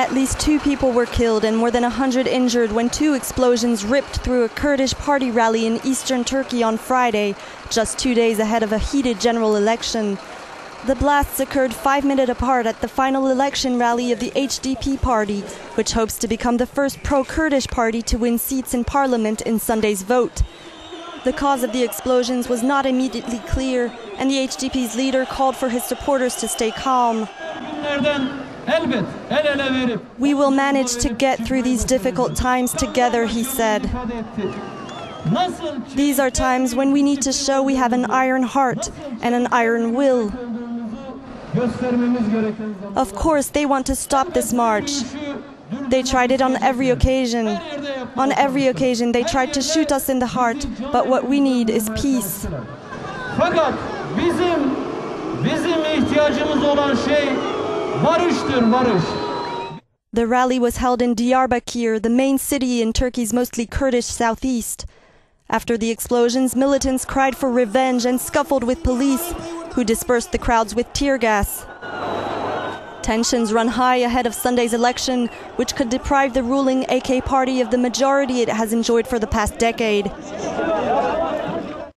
At least 2 people were killed and more than 100 injured when 2 explosions ripped through a Kurdish party rally in eastern Turkey on Friday, just 2 days ahead of a heated general election. The blasts occurred 5 minutes apart at the final election rally of the HDP party, which hopes to become the first pro-Kurdish party to win seats in parliament in Sunday's vote. The cause of the explosions was not immediately clear, and the HDP's leader called for his supporters to stay calm. "We will manage to get through these difficult times together," he said. "These are times when we need to show we have an iron heart and an iron will." Of course, they want to stop this march. They tried it on every occasion. On every occasion, they tried to shoot us in the heart, but what we need is peace. The rally was held in Diyarbakir, the main city in Turkey's mostly Kurdish southeast. After the explosions, militants cried for revenge and scuffled with police, who dispersed the crowds with tear gas. Tensions run high ahead of Sunday's election, which could deprive the ruling AK party of the majority it has enjoyed for the past decade.